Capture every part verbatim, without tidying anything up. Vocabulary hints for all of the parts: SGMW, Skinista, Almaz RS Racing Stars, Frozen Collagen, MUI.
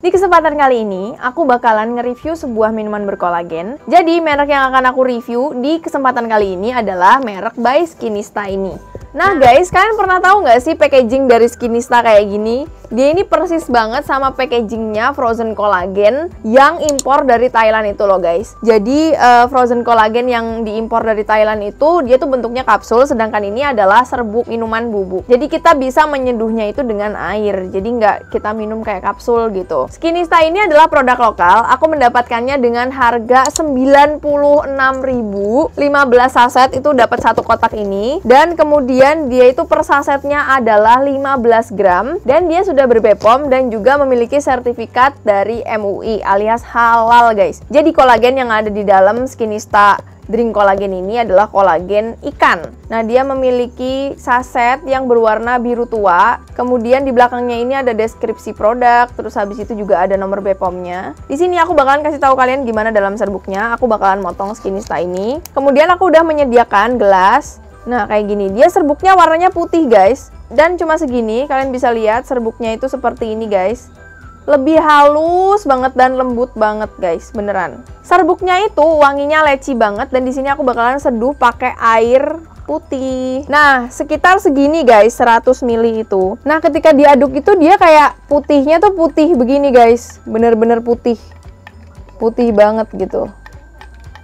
Di kesempatan kali ini, aku bakalan nge-review sebuah minuman berkolagen. Jadi, merek yang akan aku review di kesempatan kali ini adalah merek by Skinista ini. Nah guys, kalian pernah tahu nggak sih packaging dari Skinista kayak gini? Dia ini persis banget sama packagingnya frozen collagen yang impor dari Thailand itu loh guys. Jadi, uh, frozen collagen yang diimpor dari Thailand itu, dia tuh bentuknya kapsul, sedangkan ini adalah serbuk minuman bubuk. Jadi, kita bisa menyeduhnya itu dengan air, jadi nggak kita minum kayak kapsul gitu. Skinista ini adalah produk lokal. Aku mendapatkannya dengan harga sembilan puluh enam ribu, lima belas saset itu dapat satu kotak ini. Dan kemudian dia itu per sasetnya adalah lima belas gram, dan dia sudah ber-B P O M dan juga memiliki sertifikat dari M U I alias halal guys. Jadi kolagen yang ada di dalam Skinista Drink kolagen ini adalah kolagen ikan. Nah, dia memiliki saset yang berwarna biru tua. Kemudian di belakangnya ini ada deskripsi produk, terus habis itu juga ada nomor B P O M-nya. Di sini aku bakalan kasih tahu kalian gimana dalam serbuknya. Aku bakalan motong Skinista ini. Kemudian aku udah menyediakan gelas. Nah, kayak gini. Dia serbuknya warnanya putih, guys. Dan cuma segini, kalian bisa lihat serbuknya itu seperti ini, guys. Lebih halus banget dan lembut banget guys, beneran. Serbuknya itu wanginya leci banget dan di sini aku bakalan seduh pakai air putih. Nah, sekitar segini guys, seratus mililiter itu. Nah, ketika diaduk itu dia kayak putihnya tuh putih begini guys, bener-bener putih. Putih banget gitu.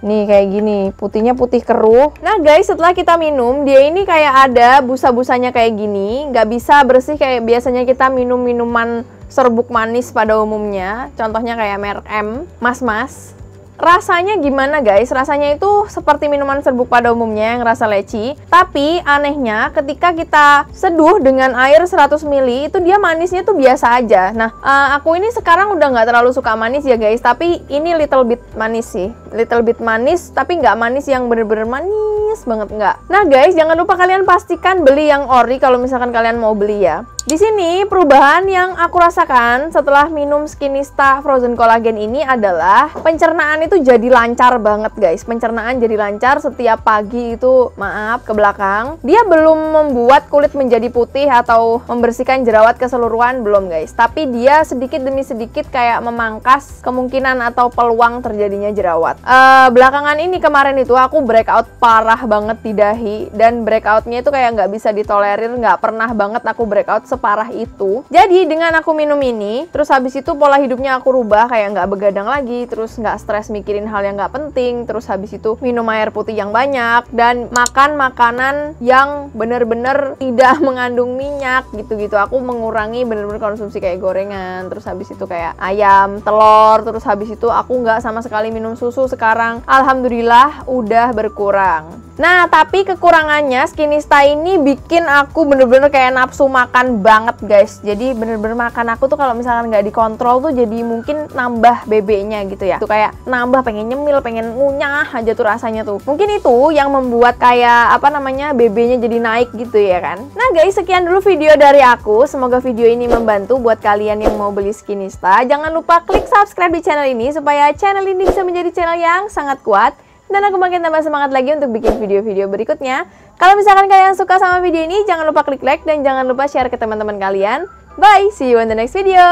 Nih kayak gini, putihnya putih keruh. Nah guys, setelah kita minum, dia ini kayak ada busa-busanya kayak gini. Nggak bisa bersih kayak biasanya kita minum minuman serbuk manis pada umumnya. Contohnya kayak merek M, Mas-Mas. Rasanya gimana guys? Rasanya itu seperti minuman serbuk pada umumnya yang rasa leci. Tapi anehnya ketika kita seduh dengan air seratus mililiter itu dia manisnya tuh biasa aja. Nah uh, aku ini sekarang udah nggak terlalu suka manis ya guys. Tapi ini little bit manis sih. Little bit manis tapi nggak manis yang bener-bener manis banget nggak. Nah guys, jangan lupa kalian pastikan beli yang ori kalau misalkan kalian mau beli ya. Di sini perubahan yang aku rasakan setelah minum Skinista Frozen Collagen ini adalah pencernaan itu jadi lancar banget guys. Pencernaan jadi lancar setiap pagi itu, maaf ke belakang. Dia belum membuat kulit menjadi putih atau membersihkan jerawat keseluruhan, belum guys. Tapi dia sedikit demi sedikit kayak memangkas kemungkinan atau peluang terjadinya jerawat. Uh, belakangan ini kemarin itu aku breakout parah banget di dahi dan breakoutnya itu kayak nggak bisa ditolerir, nggak pernah banget aku breakout parah itu. Jadi dengan aku minum ini, terus habis itu pola hidupnya aku rubah, kayak nggak begadang lagi, terus nggak stres mikirin hal yang nggak penting, terus habis itu minum air putih yang banyak dan makan makanan yang bener-bener tidak mengandung minyak gitu-gitu. Aku mengurangi bener-bener konsumsi kayak gorengan, terus habis itu kayak ayam, telur, terus habis itu aku nggak sama sekali minum susu sekarang. Alhamdulillah udah berkurang. Nah, tapi kekurangannya Skinista ini bikin aku bener-bener kayak nafsu makan banget guys. Jadi bener-bener makan aku tuh kalau misalkan nggak dikontrol tuh jadi mungkin nambah B B-nya gitu ya. Itu kayak nambah, pengen nyemil, pengen ngunyah aja tuh rasanya tuh. Mungkin itu yang membuat kayak apa namanya B B-nya jadi naik gitu ya kan. Nah guys, sekian dulu video dari aku. Semoga video ini membantu buat kalian yang mau beli Skinista. Jangan lupa klik subscribe di channel ini supaya channel ini bisa menjadi channel yang sangat kuat. Dan aku makin tambah semangat lagi untuk bikin video-video berikutnya. Kalau misalkan kalian suka sama video ini, jangan lupa klik like dan jangan lupa share ke teman-teman kalian. Bye, see you in the next video.